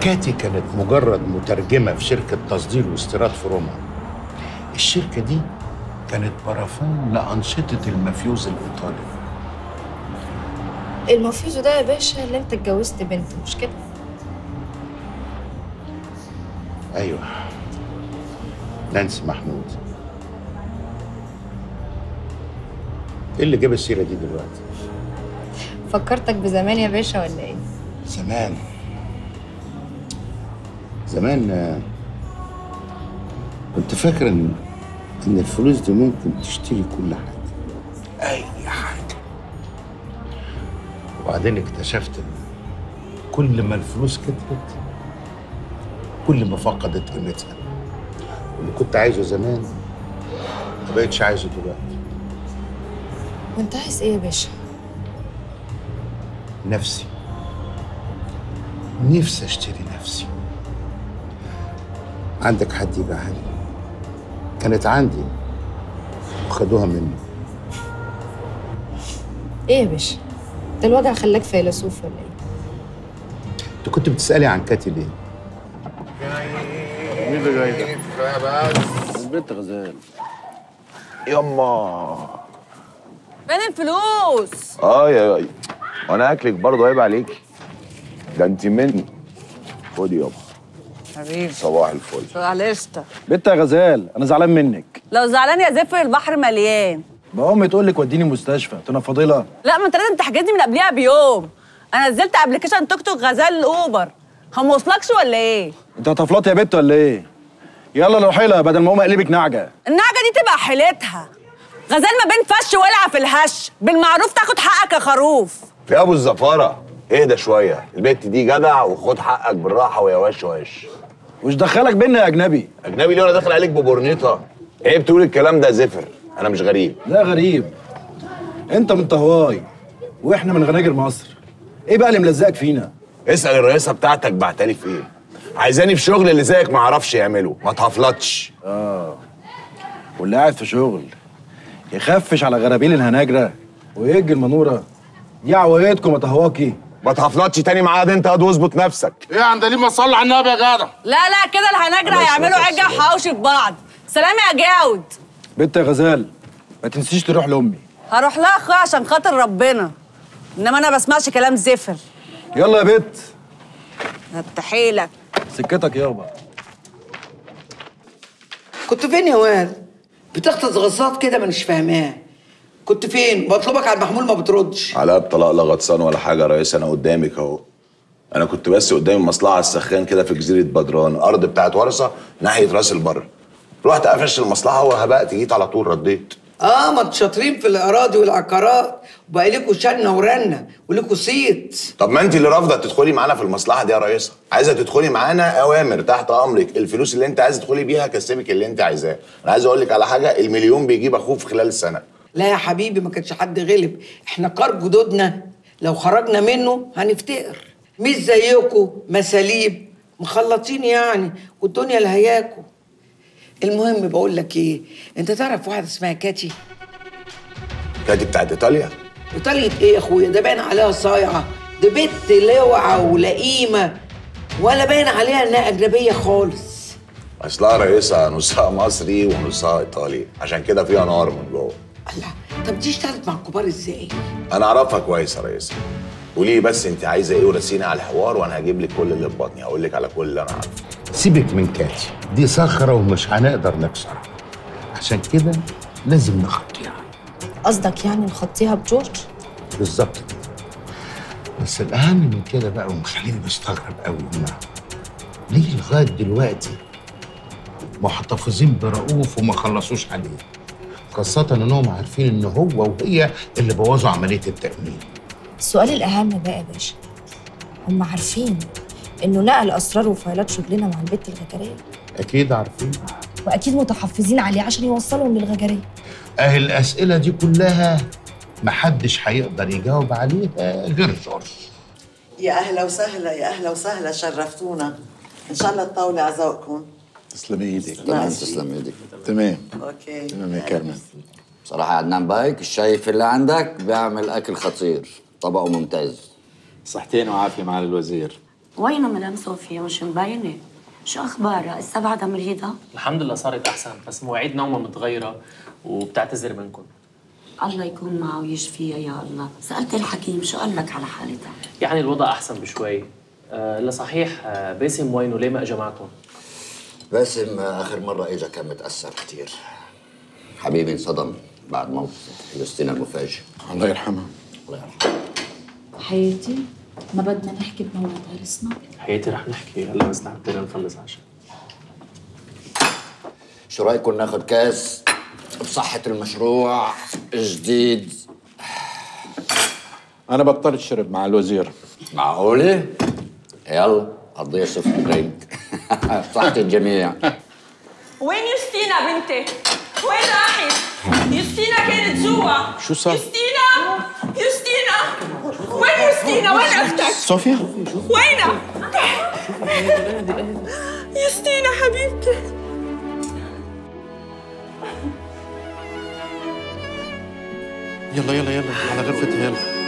كاتي كانت مجرد مترجمة في شركة تصدير واستيراد في روما. الشركة دي كانت برافون لأنشطة المفيوز الإيطالي. المفيوز ده يا باشا اللي أنت اتجوزت بنته، مش كده؟ أيوه، انس محمود. إيه اللي جاب السيرة دي دلوقتي؟ فكرتك بزمان يا باشا ولا إيه؟ زمان زمان كنت فاكر إن الفلوس دي ممكن تشتري كل حاجة، أي حاجة. وبعدين اكتشفت إن كل ما الفلوس كترت كل ما فقدت قيمتها. واللي كنت عايزه زمان ما بقتش عايزه دلوقتي. وأنت عايز إيه يا باشا؟ نفسي. نفسي أشتري نفسي. عندك حد يبيعها لي؟ كانت عندي وخدوها مني. ايه يا باشا؟ ده الوجع خلاك فيلسوف ولا ايه؟ انت كنت بتسألي عن كاتي ليه؟ مين اللي جاي ده؟ البنت غزال. يما فين الفلوس؟ يا وانا اكلك برضه، عيب عليكي. ده انت مني. خدي يابا حبيبي، صباح الفل. معلشتك بنت يا غزال، انا زعلان منك. لو زعلان يا زفر البحر مليان. ما امي تقول لك وديني مستشفى، قلت لها فاضله. لا، ما انت لازم تحجزني من قبلها بيوم. انا نزلت ابلكيشن توك توك غزال الاوبر، هم وصلكش ولا ايه؟ انت هتفلط يا بنت ولا ايه؟ يلا لو حيله بدل ما امي قلبك نعجه. النعجه دي تبقى حيلتها غزال، ما بين فش ولع في الهش. بالمعروف تاخد حقك يا خروف يا ابو الزفاره. اهدى شويه، البنت دي جدع وخد حقك بالراحه ويا وش وش. وش دخلك بينا يا اجنبي؟ اجنبي ليه؟ انا داخل عليك ببورنيطه. ايه بتقول الكلام ده زفر؟ انا مش غريب. لا غريب، انت من طهواي واحنا من غناجر مصر. ايه بقى اللي ملزقك فينا؟ اسال الرئيسه بتاعتك بعتني في ايه. عايزاني في شغل اللي زيك ما اعرفش يعمله، ما تهفلطش. واللي قاعد في شغل يخفش على غرابيل الهناجره ويجي المنوره دي عوايدكم يا طهواكي. ما تهفلطش تاني معايا، ده انت هاد واظبط نفسك. ايه يا عندليب، ما تصلي على النبي يا جدع. لا لا كده الهناجرة هيعملوا عجه وحواوشي في بعض. سلام يا جاود. بنت يا غزال ما تنسيش تروح لامي. هروح لها اخويا عشان خاطر ربنا، انما انا ما بسمعش كلام زفر. يلا يا بنت، هتحيلك سكتك يابا. كنت فين يا واد؟ بتغطس غصات كده مانيش فاهماه. كنت فين؟ بطلبك على المحمول ما بتردش. علاء بطلاق لا غطسان ولا حاجه يا ريس، انا قدامك اهو. انا كنت بس قدام مصلعه السخان كده في جزيره بدران، ارض بتاعت ورثه ناحيه راس البر. رحت قفشت المصلحه وهبقت، جيت على طول رديت. ما انتوا شاطرين في الاراضي والعقارات، وبقى لكم شنه ورنه ولكم صيت. طب ما انت اللي رافضه تدخلي معانا في المصلحه دي يا ريسه. عايزه تدخلي معانا، اوامر تحت امرك. الفلوس اللي انت عايزه تدخلي بيها كسبك اللي انت عايزاه. انا عايز اقول لك على حاجه، المليون بيجيب اخوه في خلال السنه. لا يا حبيبي، ما كانش حد غلب. احنا قار جدودنا لو خرجنا منه هنفتقر، مش زيكم مساليب مخلطين يعني والدنيا لهياكم. المهم بقول لك ايه، انت تعرف واحده اسمها كاتي؟ كاتي بتاعت ايطاليا. ايطاليا ايه يا اخويا؟ ده باين عليها صايعه، ده بنت لوعه ولا قيمه، ولا باين عليها انها اجنبيه خالص. اصلها رئيسها نصها مصري ونصها ايطالي، عشان كده فيها نار من جوه. الله، طب دي اشتغلت مع الكبار ازاي؟ انا اعرفها كويس يا ريس. قولي لي بس انت عايزه ايه ورسينا على الحوار، وانا هجيب لك كل اللي في بطني، هقول لك على كل اللي انا عارفه. سيبك من كاتي، دي صخره ومش هنقدر نكسرها، عشان كده لازم نخطيها. قصدك يعني نخطيها بجورج؟ بالظبط كده. بس الاهم من كده بقى، ومخليني مستغرب قوي، ليه لغايه دلوقتي محتفظين برؤوف وما خلصوش عليه؟ خاصة انهم عارفين ان هو وهي اللي بوظوا عملية التأمين. السؤال الأهم بقى يا باشا، هم عارفين انه نقل اسرار وفايلات شغلنا مع البت الغجرية؟ أكيد عارفين، وأكيد متحفظين عليه عشان يوصلهم للغجرية. أهي الأسئلة دي كلها محدش هيقدر يجاوب عليها غير جورج. يا أهلا وسهلا، يا أهلا وسهلا، شرفتونا. إن شاء الله الطاولة على ذوقكم. تسلمي ايدك. تسلمي ايدك. تمام. اوكي. تمام يا كارمن. بصراحة عدنان بايك الشايف اللي عندك بيعمل أكل خطير، طبقه ممتاز. صحتين وعافية معالي الوزير. وين مدام صوفيا؟ مش مبينه. شو اخبارها؟ لسه بعدها مريضه؟ الحمد لله صارت احسن، بس مواعيد نومها متغيره وبتعتذر منكم. الله يكون معها ويشفيها يا الله. سالت الحكيم شو قال لك على حالتها؟ يعني الوضع احسن بشوي. لا صحيح، باسم وينه؟ ليه ما اجى معكم؟ باسم اخر مره اجى كان متاثر كثير. حبيبي انصدم بعد موت يوستينا المفاجئ. الله يرحمها. الله يرحمها. حياتي ما بدنا نحكي بموضوع عرسنا؟ حياتي رح نحكي هلا، بس نحن بدنا نخلص عشاء. شو رايكم ناخذ كاس بصحة المشروع الجديد؟ أنا بطلت شرب مع الوزير. معقولة؟ يلا قضية سوفت درينك. صحة الجميع. وين يوستينا بنتي؟ وين راحت؟ يوستينا كانت جوا. شو صار؟ يوستينا! يوستينا! وين يوستينا؟ وين أختك؟ صوفيا؟ وينها؟ يوستينا حبيبتي. يلا يلا يلا على غرفتها يلا.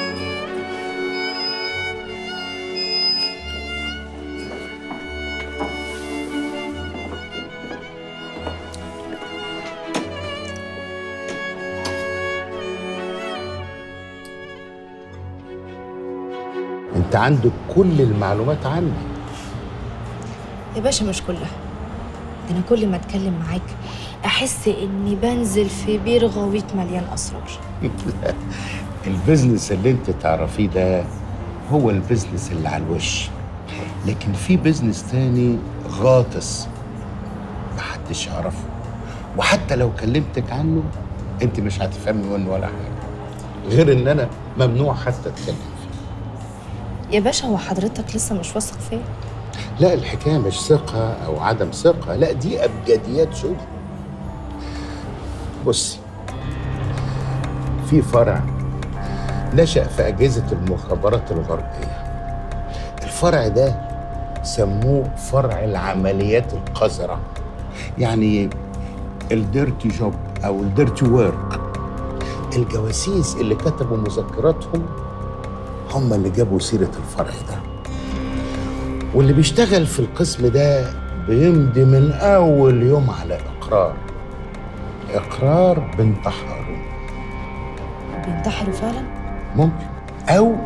انت عندك كل المعلومات عني يا باشا. مش كلها، ده انا كل ما اتكلم معاك احس اني بنزل في بير غويط مليان اسرار. البزنس اللي انت تعرفيه ده هو البزنس اللي على الوش، لكن في بزنس تاني غاطس محدش يعرفه، وحتى لو كلمتك عنه انت مش هتفهمي منه ولا حاجه، غير ان انا ممنوع حتى اتكلم فيه. يا باشا هو حضرتك لسه مش واثق فيا؟ لا الحكايه مش ثقه او عدم ثقه، لا دي ابجديات شغل. بصي، في فرع نشأ في أجهزة المخابرات الغربية. الفرع ده سموه فرع العمليات القذرة، يعني الديرتي جوب أو الديرتي وورك. الجواسيس اللي كتبوا مذكراتهم هم اللي جابوا سيرة الفرع ده، واللي بيشتغل في القسم ده بيمضي من أول يوم على إقرار بانتحاره. بينتحروا فعلا؟ ممكن، أو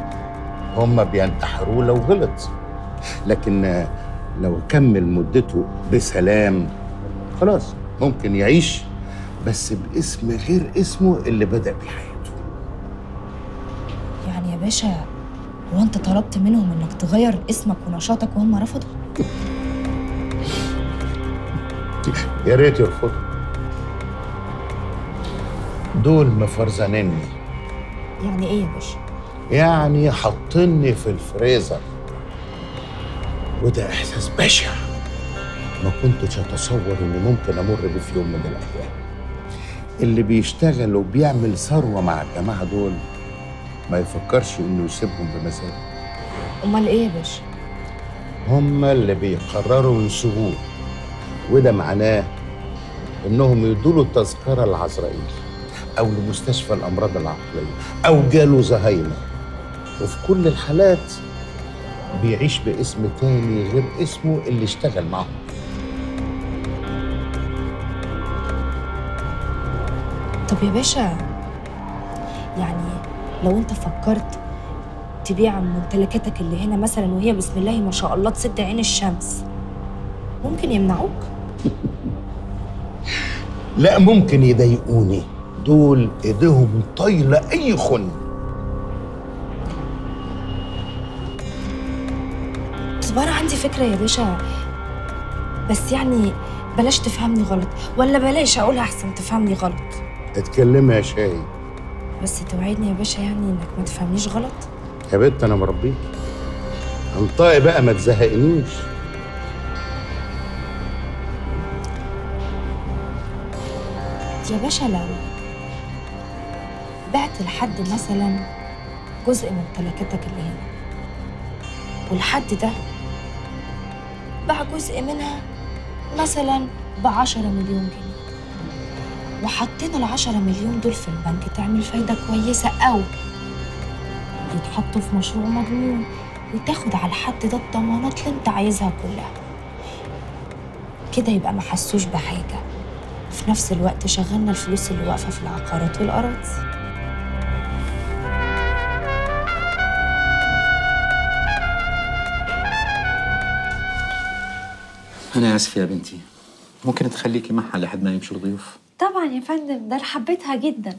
هم بينتحروا لو غلط، لكن لو كمل مدته بسلام خلاص ممكن يعيش بس باسم غير اسمه اللي بدأ بيه حياته. يعني يا باشا هو أنت طلبت منهم إنك تغير اسمك ونشاطك وهم رفضوا؟ يا ريت يرفضوا، دول مفرزنني. يعني ايه يا باشا؟ يعني حاطني في الفريزر، وده احساس بشع ما كنتش اتصور اني ممكن امر بيه في يوم من الايام. اللي بيشتغل وبيعمل ثروه مع الجماعه دول ما يفكرش انه يسيبهم بمزاجه. امال ايه يا باشا؟ هم اللي بيقرروا ينسوه، وده معناه انهم يدولوا التذكره العزرائيل أو لمستشفى الأمراض العقلية أو جاله زهايمر، وفي كل الحالات بيعيش باسم تاني غير اسمه اللي اشتغل معاهم. طب يا باشا يعني لو أنت فكرت تبيع ممتلكاتك اللي هنا مثلا وهي بسم الله ما شاء الله تسد عين الشمس ممكن يمنعوك؟ لا ممكن يضايقوني، دول ايديهم طايله اي خن. طب انا عندي فكره يا باشا، بس يعني بلاش تفهمني غلط، ولا بلاش اقولها احسن تفهمني غلط. اتكلمي يا شاي. بس توعدني يا باشا يعني انك ما تفهمنيش غلط. يا بنت انا مربيك، انطقي بقى ما تزهقنيش. يا باشا لو بعت لحد مثلا جزء من ممتلكاتك اللي هنا، والحد ده باع جزء منها مثلا ب10 مليون جنيه، وحطينا ال10 مليون دول في البنك تعمل فايده كويسه، او يتحطوا في مشروع مضمون وتاخد على الحد ده الضمانات اللي انت عايزها كلها. كده يبقى ما حسوش بحاجه، في نفس الوقت شغلنا الفلوس اللي واقفه في العقارات والاراضي. أنا آسف يا بنتي، ممكن تخليكي معها لحد ما يمشوا الضيوف؟ طبعا يا فندم، ده أنا حبيتها جدا.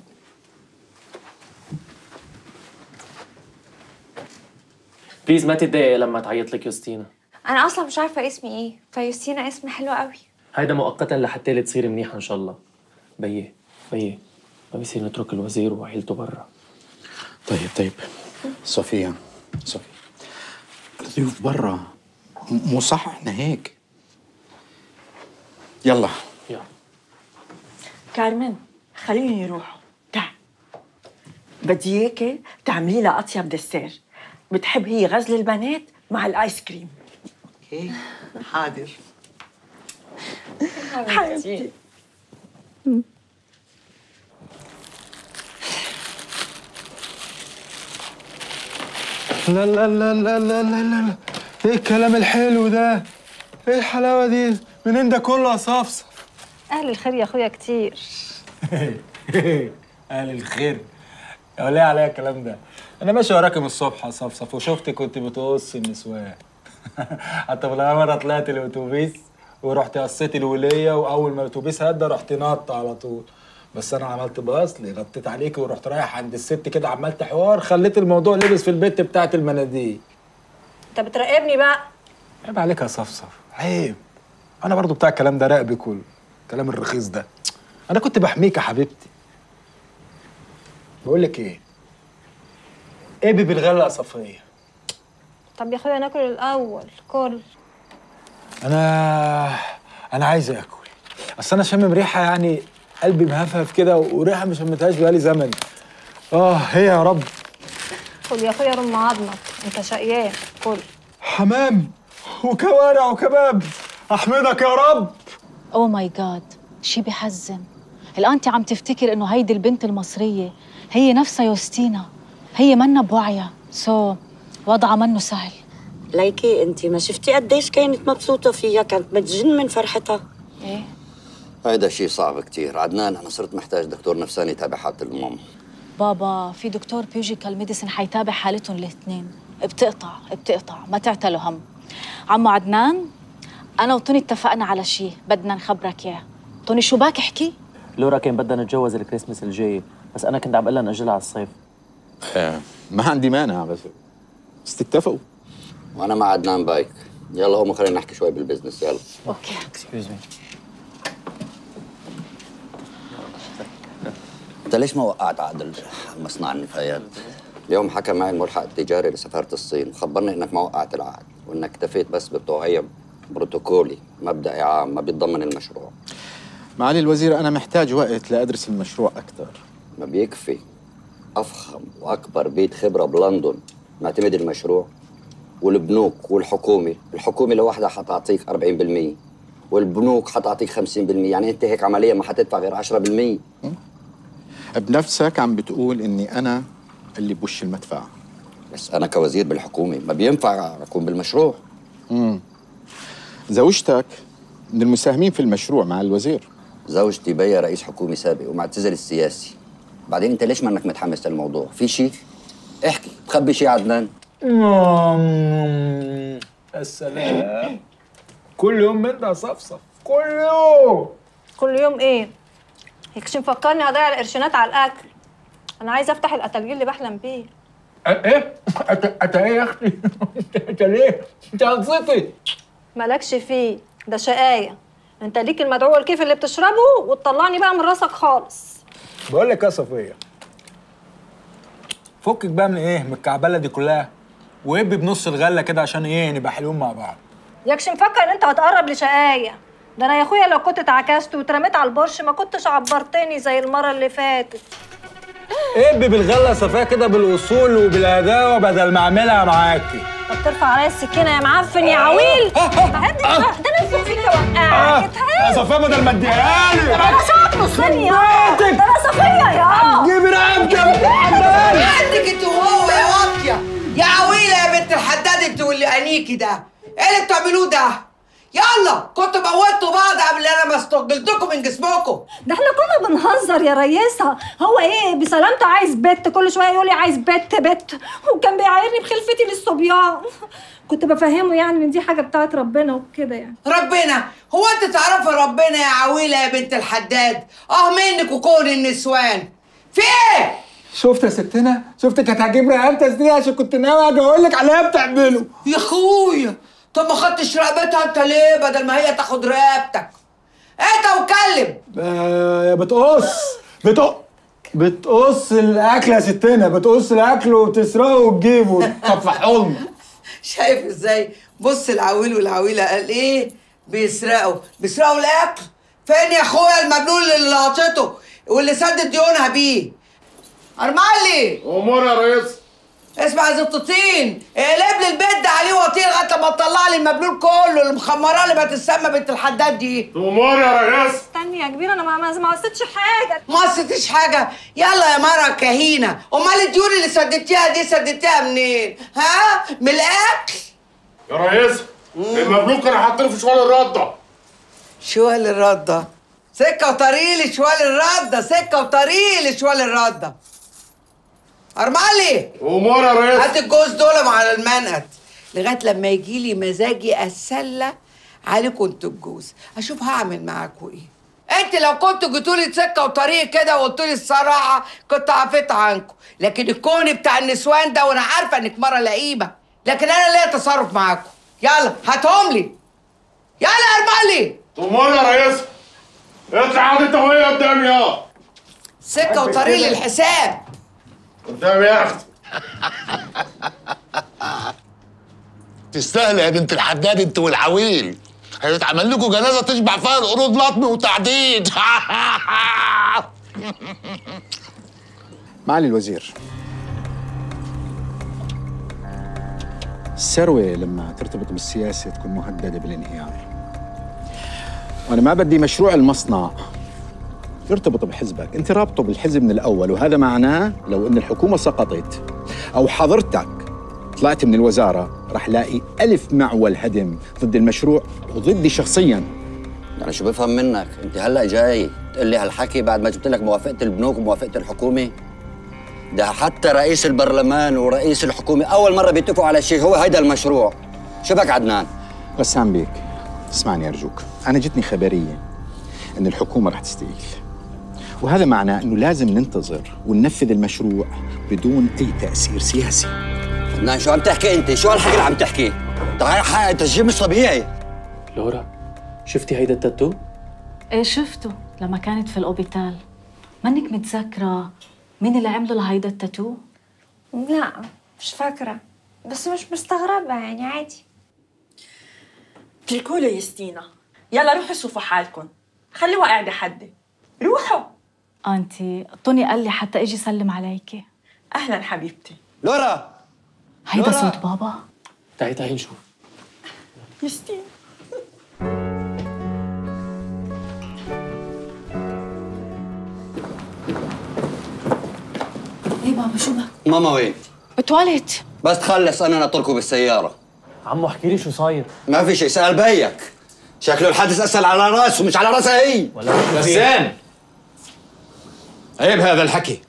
بليز ما تتضايقي لما تعيط لك يوستينا. أنا أصلا مش عارفة اسمي إيه، فيوستينا اسم حلو قوي. هيدا مؤقتا لحتى اللي تصيري منيحة إن شاء الله. بيه ما بيصير نترك الوزير وعيلته برا. طيب صوفيا الضيوف برا، مو صح إحنا هيك؟ يلا كارمن خليهم يروحوا. تعال، بدي اياكي تعملي لها اطيب دسير بتحب هي، غزل البنات مع الايس كريم. اوكي حاضر حبيبتي. لا لا لا لا لا لا، ايه الكلام الحلو ده؟ ايه الحلاوه دي؟ منين ده كله يا صفصف؟ أهل الخير يا أخويا كتير. أهل الخير؟ يا وليه عليا الكلام ده؟ أنا ماشي وراكي من الصبح يا صفصف، وشفتك كنت بتقص النسوان. حتى بالأول مرة طلعت الأتوبيس ورحت قصيت الولية، وأول ما الأتوبيس هدى رحت نط على طول. بس أنا عملت بأصلي، غطيت عليكي ورحت رايح عند الست كده، عملت حوار خليت الموضوع لبس في البت بتاعت المناديل. أنت بتراقبني بقى؟ عيب عليك يا صفصف، عيب. أنا برضو بتاع الكلام ده، راقبي كله الكلام الرخيص ده. أنا كنت بحميك يا حبيبتي. بقول لك إيه؟ إبي بالغلة يا صفية. طب يا أخويا ناكل الأول. كل أنا عايز آكل، أصل أنا شامم ريحة يعني قلبي مهفهف كده، وريحة مش شمتهاش بقالي زمن. هي يا رب. خد يا أخويا رم عظمك، أنت شقيان. كل حمام وكوارع وكباب، احمدك يا رب. اوه ماي جاد، شي بيحزن. الانتي عم تفتكر انه هيدي البنت المصريه هي نفسها يوستينا، هي منا بوعيه، وضعها منه سهل. ليكي انتي ما شفتي قديش كانت مبسوطه فيها، كانت متجن من فرحتها. ايه هيدا شي صعب كتير. عدنان انا صرت محتاج دكتور نفساني يتابع حاله الماما. بابا في دكتور بيوجيكال ميديسن حيتابع حالتهم الاثنين. بتقطع ما تعتلوا هم. عمو عدنان، أنا وطوني اتفقنا على شيء بدنا نخبرك إياه. طوني شو باك احكي؟ لورا كان بدها نتجوز الكريسماس الجاي، بس أنا كنت عم بقول لها نأجلها على الصيف. ما عندي مانع، بس اتفقوا. وأنا مع عدنان بايك. يلا قوموا خلينا نحكي شوي بالبزنس. يلا أوكي. اكسكيوز مي، أنت ليش ما وقعت عقد مصنع النفايات؟ اليوم حكى معي الملحق التجاري لسفارة الصين، خبرني إنك ما وقعت العقد، وإنك اكتفيت بس بالتوعية بروتوكولي مبدئي عام ما بيتضمن المشروع. معالي الوزير أنا محتاج وقت لأدرس المشروع أكثر. ما بيكفي أفخم وأكبر بيت خبرة بلندن معتمد المشروع والبنوك والحكومة. الحكومة لوحدها حتعطيك 40% والبنوك حتعطيك 50%، يعني أنت هيك عملية ما حتدفع غير 10%. بنفسك عم بتقول إني أنا اللي بوش المدفعة. بس أنا كوزير بالحكومة ما بينفع أكون بالمشروع. زوجتك من المساهمين في المشروع مع الوزير. زوجتي بيا رئيس حكومي سابق ومعتزل السياسي. بعدين انت ليش منك متحمس للموضوع؟ في شيء؟ احكي، تخبي شيء عدنان؟ السلام. كل يوم من ده صفصف، كل يوم ايه؟ هيك شو مفكرني هضيع القرشينات على الاكل؟ انا عايزه افتح الاتليه اللي بحلم بيه. ايه؟ ايه يا اختي؟ انت ليه؟ انت هتصيطي؟ مالكش فيه، ده شقاية. انت ليك المدعو الكيف اللي بتشربه، وتطلعني بقى من راسك خالص. بقول لك يا صفية، فكك بقى من ايه، من الكعبلة دي كلها، وابي بنص الغلة كده عشان ايه نبقى حلوين مع بعض. ياكش مفكر ان انت هتقرب لشقاية. ده انا يا اخويا لو كنت اتعكست واترميت على البرش ما كنتش عبرتني زي المرة اللي فاتت. ابي بالغلة يا صفية كده، بالاصول وبالهداوة بدل ما اعملها معاكي. طب ترفع عليا السكينه يا معفن يا عويل. هدي بقى، ده انا اللي فيك وقعك. يا صفيه بدل ما اديها لي انا شاطره. ثانيه ده انا صفيه يا جيبي رقبتك. انت وهو يا واطيه يا عويله يا بنت الحداد اللي انيكي ده؟ ايه اللي بتعملوه ده؟ يلا كنتوا موتوا بعض قبل انا ما استقبلتكم من جسمكم. ده احنا كنا بنهزر يا ريسه. هو ايه بسلامته عايز بت، كل شويه يقول لي عايز بت، وكان بيعايرني بخلفتي للصبيان. كنت بفهمه يعني ان دي حاجه بتاعت ربنا وكده يعني. ربنا؟ هو انت تعرفي ربنا يا عويله يا بنت الحداد؟ اه منك وكون النسوان في ايه؟ شفت يا ستنا؟ شفتك هتعجبني رقبتي ازاي عشان كنت ناوي اجي اقول لك عليها بتعمله. يا اخويا طب ما خدتش رقبتها انت ليه بدل ما هي تاخد رقبتك؟ انت وكلم. بتقص الاكل يا ستنا، بتقص الاكل وبتسرقه وتجيبه تفحوا لنا. شايف ازاي؟ بص العويل والعويله قال ايه؟ بيسرقوا الاكل. فين يا اخويا المجنون اللي لقطته واللي سدت ديونها بيه؟ ارملي امور يا ريس. اسمع يا زفت الطين، اقلب لي البيت ده عليه وطين لغايه لما تطلع لي المبلول كله اللي مخمراه اللي ما تتسمى بنت الحداد دي. امور يا ريس. استني يا كبير انا ما قصيتش حاجه. ما قصيتيش حاجه؟ يلا يا مره كهينه، امال الديون اللي سددتيها دي سددتيها منين؟ ها؟ من الاكل؟ يا ريس المبلول كانوا حاطينه في شوال الرده. شوال الرده؟ سكه وطريق لشوال الرده، سكه وطريق لشوال الرده. ارملي امور يا ريس. هات الجوز دول على المنقد لغايه لما يجي لي مزاجي اتسلى عليكم انتوا الجوز، اشوف هعمل معاكم ايه. انت لو كنتوا جيتوا لي سكه وطريق كده وقلتوا لي الصراحه كنت عفيت عنكم، لكن الكون بتاع النسوان ده وانا عارفه انك مره لئيمه، لكن انا ليا تصرف معاكم. يلا هاتهم لي. يلا ارملي. امور يا ريس. اطلع عادي انت وهي قدامي يا سكه وطريق للحساب. قدام يا اختي. تستاهل يا بنت الحداد انت والعويل، هيتعمل لكم جنازه تشبع فيها القرود لطم وتعديد. معالي الوزير، الثروه لما ترتبط بالسياسه تكون مهدده بالانهيار، وانا ما بدي مشروع المصنع يرتبطوا بحزبك، انت رابطه بالحزب من الاول، وهذا معناه لو ان الحكومه سقطت او حضرتك طلعت من الوزاره رح لاقي ألف معول هدم ضد المشروع وضدي شخصيا. يعني شو بفهم منك؟ انت هلا جاي تقول لي هالحكي بعد ما جبت لك موافقه البنوك وموافقه الحكومه؟ ده حتى رئيس البرلمان ورئيس الحكومه اول مره بيتفقوا على شيء، هو هيدا المشروع. شو بك عدنان؟ غسان بيك اسمعني ارجوك، انا جتني خبريه ان الحكومه رح تستقيل، وهذا معناه انه لازم ننتظر وننفذ المشروع بدون اي تاثير سياسي. فنان شو عم تحكي انت؟ شو هالحكي اللي عم تحكيه؟ تشجيع مش طبيعي. لورا شفتي هيدا التاتو؟ ايه شفته لما كانت في الاوبيتال. منك متذكره مين اللي عمله لهيدا التاتو؟ لا مش فاكره، بس مش مستغربه يعني عادي. اتركوا له يوستينا، يلا روحوا شوفوا حالكم، خلوها قاعده حدي، روحوا. أنتي طوني قال لي حتى اجي سلم عليكي. اهلا حبيبتي. لورا هيدا صوت بابا؟ تعي نشوف. يوستينا ايه بابا شو بك؟ ماما وين؟ بالتواليت. بس تخلص انا ناطركم بالسياره. عمو احكي لي شو صاير. ما في شيء، سأل بيك شكله الحادث اثر على راسه مش على راسها هي. غسان عيب هذا الحكي،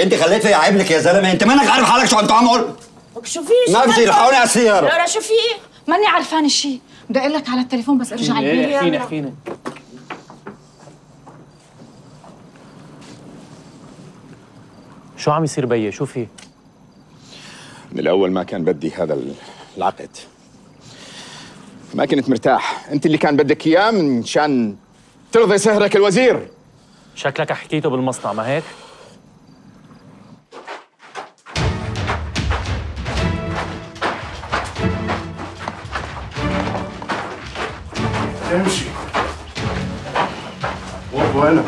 انت خليت فيا عيب لك يا زلمه، انت مانك عارف حالك شو عم تعمل. شو في؟ ما في شيء، لحقوني على السياره. لورا شو في؟ ماني عرفانه شيء، بدي اقول لك على التليفون بس ارجع على البيت. احكينا شو عم يصير بيي؟ شو في؟ من الاول ما كان بدي هذا العقد، ما كنت مرتاح. انت اللي كان بدك اياه من شان ترضي سهرك الوزير. شكلك حكيته بالمصنع ما هيك؟ امشي وقفوا هنا.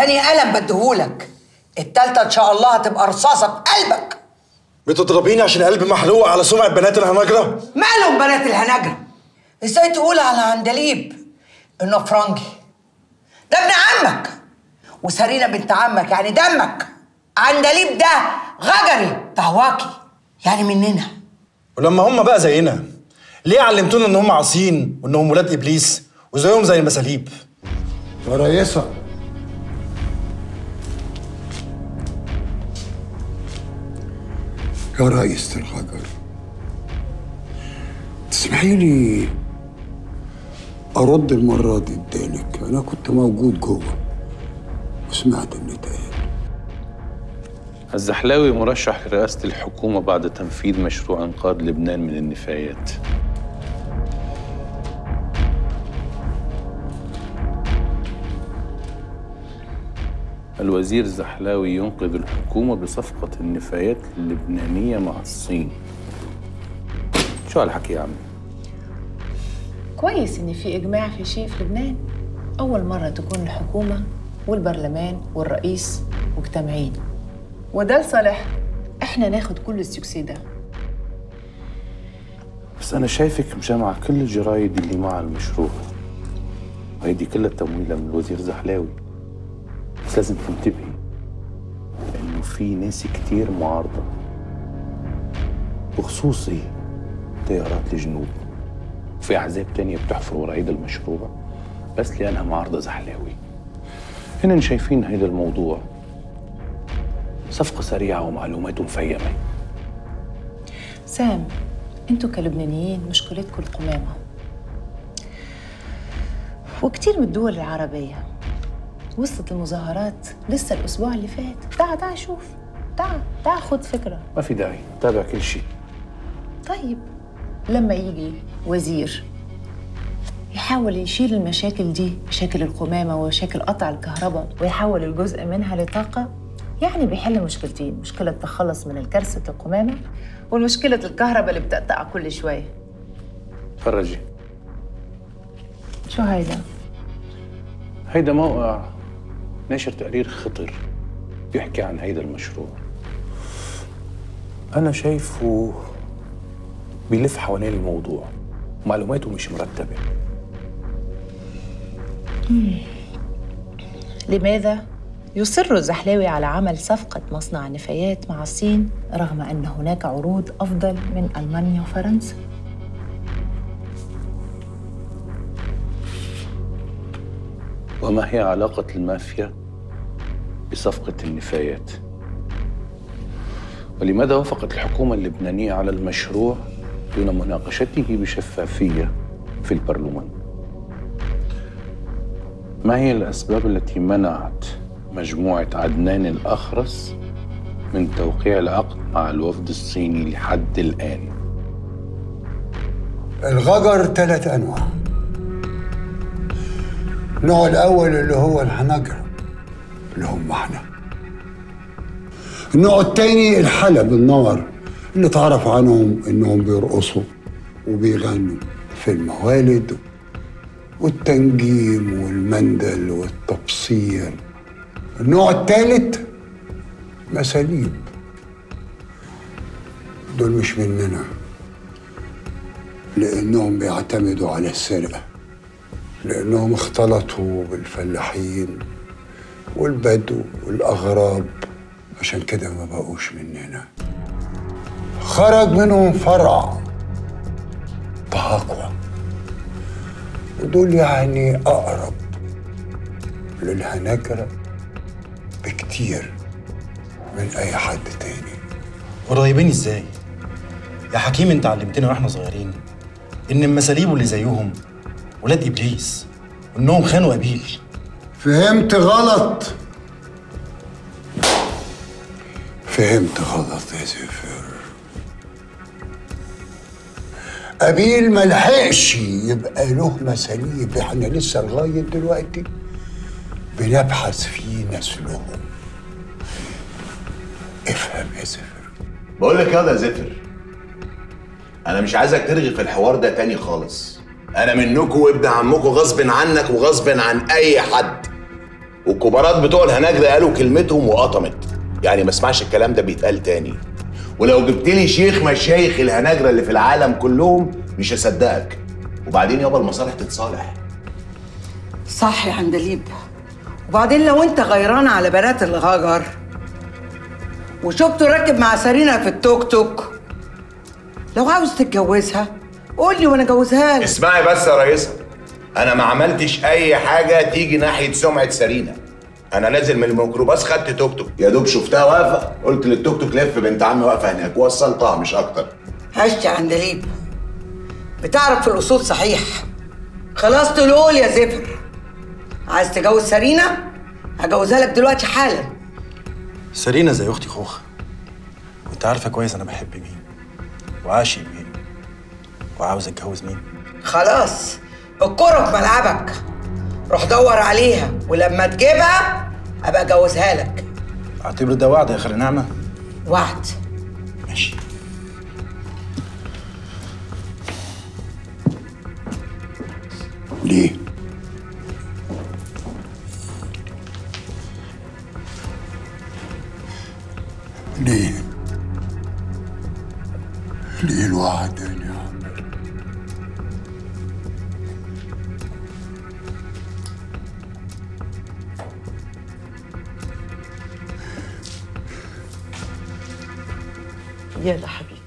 تاني قلم بديهولك، التالتة إن شاء الله هتبقى رصاصة بقلبك. بتضربيني عشان قلبي محلوق على سمعة بنات الهناجرة؟ مالهم بنات الهناجرة؟ إزاي تقول على عندليب إنه فرانكي؟ ده ابن عمك وسارينا بنت عمك يعني دمك. عندليب ده غجري دهواكي يعني مننا. ولما هم بقى زينا ليه علمتونا إن هم عاصيين وإنهم ولاد إبليس وزيهم زي المساليب؟ يا ريسة يا رئيسة الغجر، تسمحي لي أرد المرة دي بدانك. أنا كنت موجود جوه وسمعت اللي اتقال. الزحلاوي مرشح لرئاسة الحكومة بعد تنفيذ مشروع إنقاذ لبنان من النفايات. الوزير الزحلاوي ينقذ الحكومة بصفقة النفايات اللبنانية مع الصين. شو هالحكي يا عمي؟ كويس إن في إجماع في شيء في لبنان. أول مرة تكون الحكومة والبرلمان والرئيس مجتمعين، وده لصالح. إحنا ناخد كل السكسي ده. بس أنا شايفك مجمع كل الجرايد اللي مع المشروع، وهيدي كلها تمويلة من الوزير الزحلاوي. بس لازم تنتبهي إنه في ناس كتير معارضة، بخصوصي تيارات الجنوب، وفي أحزاب تانية بتحفر ورا هيدا المشروع بس لأنها معارضة زحلاوي. هن شايفين هيدا الموضوع صفقة سريعة ومعلومات مفيمة. سام، انتوا كلبنانيين مشكلتكم القمامة، وكتير من الدول العربية وصلت المظاهرات لسه الأسبوع اللي فات. تعا شوف، تعا خد فكرة. ما في داعي، تابع كل شيء. طيب لما يجي وزير يحاول يشيل المشاكل دي، مشاكل القمامة ومشاكل قطع الكهرباء، ويحول الجزء منها لطاقة، يعني بيحل مشكلتين: مشكلة التخلص من الكارثة القمامة، ومشكلة الكهرباء اللي بتقطع كل شوية. فرجي شو هيدا؟ هيدا موقع نشر تقرير خطر بيحكي عن هيدا المشروع. أنا شايفه بيلف حوالين الموضوع، معلوماته مش مرتبة. لماذا يصر الزحلاوي على عمل صفقة مصنع نفايات مع الصين رغم أن هناك عروض أفضل من ألمانيا وفرنسا؟ وما هي علاقة المافيا بصفقة النفايات؟ ولماذا وافقت الحكومة اللبنانية على المشروع دون مناقشته بشفافية في البرلمان؟ ما هي الأسباب التي منعت مجموعة عدنان الأخرس من توقيع العقد مع الوفد الصيني لحد الآن؟ الغجر 3 أنواع. النوع الأول اللي هو الحناجر اللي هم احنا. النوع الثاني الحلب النار اللي تعرف عنهم إنهم بيرقصوا وبيغنوا في الموالد والتنجيم والمندل والتبصير. النوع الثالث مساليب، دول مش مننا لأنهم بيعتمدوا على السرقة، لأنهم اختلطوا بالفلاحين والبدو والأغراب، عشان كده ما بقوش مننا. خرج منهم فرع طهاقوة، ودول يعني أقرب للهناجرة بكتير من أي حد تاني. قريبين إزاي؟ يا حكيم أنت علمتنا وإحنا صغيرين إن المساليب واللي زيهم ولاد إبليس وإنهم خانوا قابيل. فهمت غلط، فهمت غلط يا زفير. قابيل ملحقش يبقى له مساليب، احنا لسه لغاية دلوقتي بنبحث في نسلهم. افهم يا زفر. بقول لك يا زفر، انا مش عايزك ترغي في الحوار ده تاني خالص. انا منكم وابن عمكم غصب عنك وغصب عن اي حد، والكبارات بتوع الهناجرة قالوا كلمتهم وقطمت، يعني ما اسمعش الكلام ده بيتقال تاني. ولو جبت لي شيخ مشايخ الهناجرة اللي في العالم كلهم مش هصدقك. وبعدين يابا المصالح تتصالح. صح يا عندليب. وبعدين لو انت غيران على بنات الغجر وشفته راكب مع سارينا في التوك توك، لو عاوز تتجوزها قول لي وانا اجوزها لك. اسمعي بس يا ريسة، انا ما عملتش اي حاجه تيجي ناحيه سمعه سارينا. انا نازل من الميكروباص خدت توك توك، يا دوب شفتها واقفه قلت للتوك توك لف، بنت عمي واقفه هناك، وصلتها مش اكتر. هشت يا عندليب، بتعرف في الاصول صحيح. خلاص تقول يا زفر عايز تجوز سارينا هجوزها لك دلوقتي حالا. سارينا زي اختي خوخه، وانت عارفه كويس انا بحب مين وعاشق مين وعاوز اتجوز مين. خلاص الكرة في ملعبك، روح دور عليها ولما تجيبها ابقى اجوزها لك. اعتبر ده وعد يا خير نعمه. وعد. ماشي. ليه؟ ليه؟ ليه الوعد يا نعمة؟ يلا حبيبتي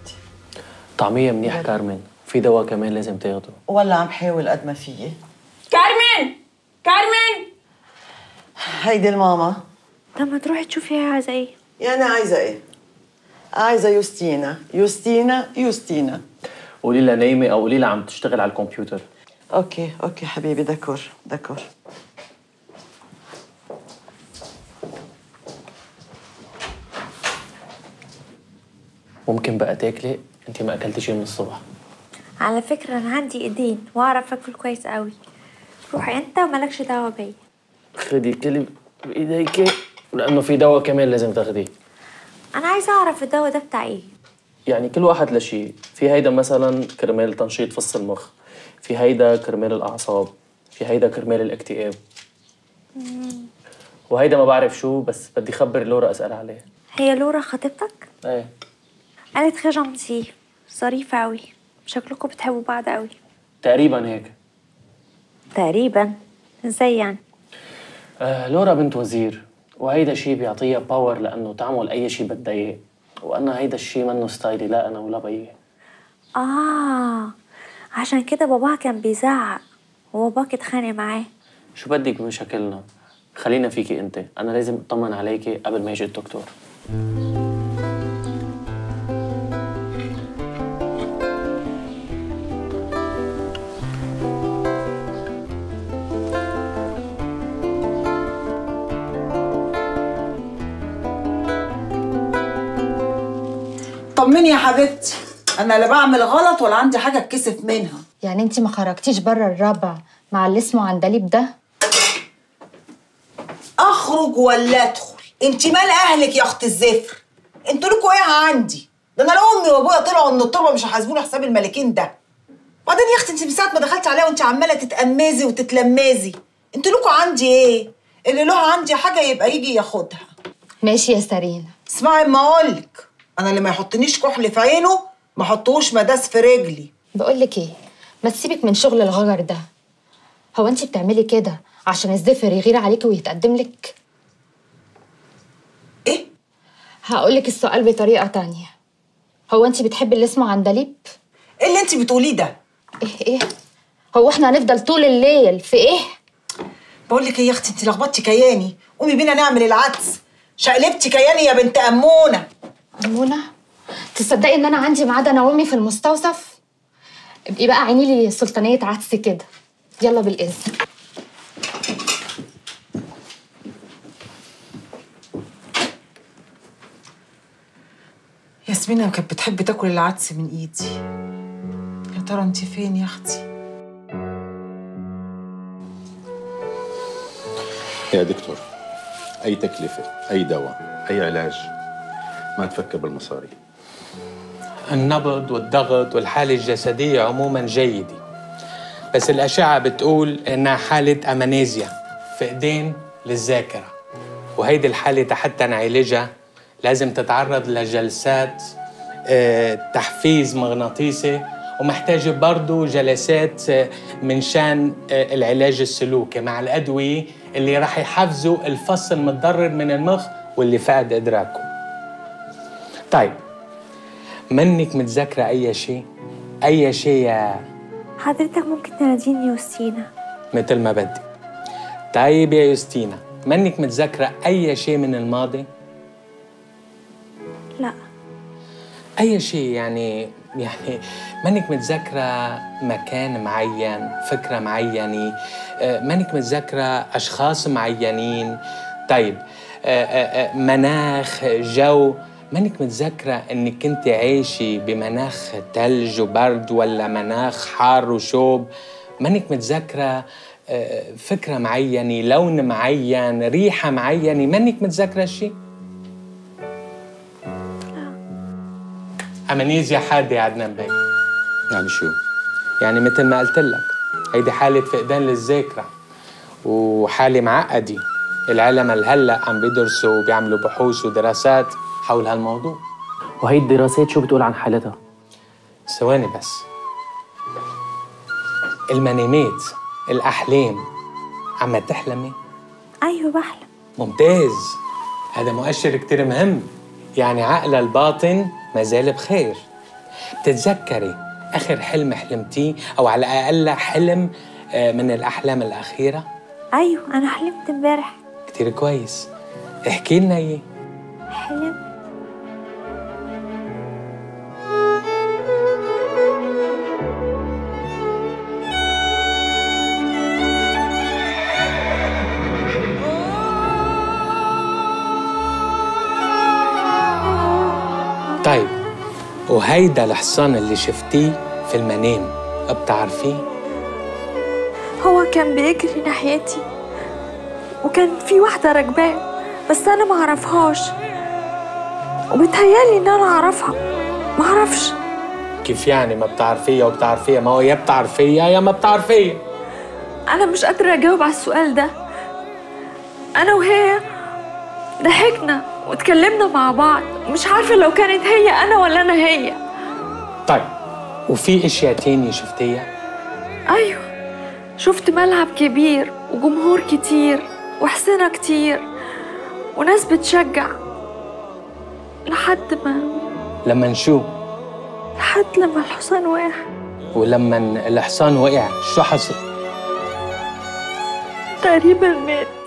طعمية منيح كارمن، في دواء كمان لازم تاخده. ولا عم حاول قد ما فيي. كارمن كارمن هيدي الماما. طب ما تروحي تشوفيها عايزة ايه؟ يعني عايزة ايه؟ عايزة يوستينا يوستينا يوستينا. قولي لها نايمة أو قولي لها عم تشتغل على الكمبيوتر. أوكي أوكي حبيبي دكور دكور. ممكن بقى تاكلي، أنت ما أكلتيش من الصبح. على فكرة أنا عندي إيدين وأعرف أكل كويس قوي. روحي أنت ومالكش دعوة بيا. خدي الكلب بإيديكي لأنه في دواء كمان لازم تاخديه. أنا عايزة أعرف الدواء ده بتاع إيه؟ يعني كل واحد لشيء، في هيدا مثلا كرمال تنشيط فص المخ، في هيدا كرمال الأعصاب، في هيدا كرمال الاكتئاب. وهيدا ما بعرف شو، بس بدي خبر لورا أسأل عليه. هي لورا خطيبتك؟ إيه. قالت خجمتي، ظريفة أوي، شكلكم بتحبوا بعض أوي. تقريبا هيك. تقريبا؟ إزاي يعني؟ لورا بنت وزير. وهيدا الشيء بيعطيها باور لانه تعمل اي شيء بدها اياه، وانا هيدا الشيء منه ستايلي لا انا ولا بيي. عشان كده باباها كان بيزعق وباباك اتخانق معاه. شو بدك من شكلنا؟ خلينا فيكي انت، انا لازم اطمن عليكي قبل ما يجي الدكتور. طمني يا حبيبتي، انا لا بعمل غلط ولا عندي حاجه اتكسف منها. يعني انت ما خرجتيش بره الرابع مع اللي اسمه عندليب ده؟ اخرج ولا ادخل، انت مال اهلك يا اخت الزفر؟ انتوا لكم ايه عندي؟ ده انا لو امي وابويا طلعوا من التربه مش هيحاسبوني حساب الملكين ده. وبعدين يا اختي انت من ساعه ما دخلتي عليها وانت عماله تتقمزي وتتلمزي، انتوا لكم عندي ايه؟ اللي له عندي حاجه يبقى يجي ياخدها. ماشي يا سارينا. اسمعي ما اقولك، أنا اللي ما يحطنيش كحل في عينه ما حطوش مداس في رجلي. بقول لك إيه؟ ما تسيبك من شغل الغجر ده. هو أنت بتعملي كده عشان الزفر يغير عليكي ويتقدم لك؟ إيه؟ هقول لك السؤال بطريقة تانية. هو أنت بتحبي اللي اسمه عندليب؟ إيه اللي أنت بتقوليه ده؟ إيه؟ هو إحنا هنفضل طول الليل في إيه؟ بقول لك إيه يا أختي أنت لخبطتي كياني، قومي بينا نعمل العدس. شقلبتي كياني يا بنت أمونة. أمونة؟ تصدقي إن أنا عندي ميعاد أنا وأمي في المستوصف؟ ابقي بقى عيني لي سلطانية عدس كده. يلا بالإذن. ياسمينة كانت بتحب تاكل العدس من إيدي. يا ترى أنت فين يا أختي؟ يا دكتور، أي تكلفة، أي دواء، أي علاج، ما تفكر بالمصاري. النبض والضغط والحالة الجسدية عموما جيدة، بس الأشعة بتقول إنها حالة ألمانيزيا، فقدان للذاكرة، وهيدي الحالة حتى نعالجها لازم تتعرض لجلسات تحفيز مغناطيسي، ومحتاجة برضو جلسات من شان العلاج السلوكي مع الأدوية اللي راح يحفزوا الفص المتضرر من المخ واللي فقد إدراكه. طيب، منك متذكرة أي شيء؟ أي شيء يا حضرتك ممكن تناديني يوستينا؟ مثل ما بدي. طيب يا يوستينا، منك متذكرة أي شيء من الماضي؟ لا. أي شيء يعني منك متذكرة مكان معين، فكرة معينة، منك متذكرة أشخاص معينين، طيب مناخ، جو، منك متذكرة إنك كنت عايشة بمناخ تلج وبرد ولا مناخ حار وشوب، منك متذكرة فكرة معينة، لون معين، ريحة معينة، منك متذكرة شيء؟ أمنيزيا حادة يا عدنان بي. يعني شو؟ يعني مثل ما قلت لك، هيدي حالة فقدان للذاكرة وحالة معقدة. العالم هلا عم بيدرسوا وبيعملوا بحوث ودراسات حول هالموضوع. وهي الدراسات شو بتقول عن حالتها؟ ثواني بس. المنامات، الأحلام، عم تحلمي؟ أيوه بحلم. ممتاز، هذا مؤشر كتير مهم، يعني عقل الباطن ما زال بخير. بتتذكري آخر حلم حلمتيه أو على الأقل حلم من الأحلام الأخيرة؟ أيوه، أنا حلمت امبارح. كتير كويس، احكي لنا إياه. حلم طيب، وهيدا الحصان اللي شفتيه في المنام بتعرفيه؟ هو كان بيجري ناحيتي وكان في واحدة راكباه بس أنا ما أعرفهاش، وبتهيألي إن أنا أعرفها، ما أعرفش. كيف يعني ما بتعرفيها وبتعرفيها؟ ما هو يا بتعرفيها يا ما بتعرفيها. أنا مش قادرة أجاوب على السؤال ده. أنا وهي ضحكنا وتكلمنا مع بعض، مش عارفة لو كانت هي أنا ولا أنا هي. طيب، وفي أشياء تانية شفتيها؟ أيوه، شفت ملعب كبير وجمهور كتير وحصنة كتير وناس بتشجع، لحد ما لحد لما الحصان وقع. ولما الحصان وقع شو حصل؟ تقريباً مات.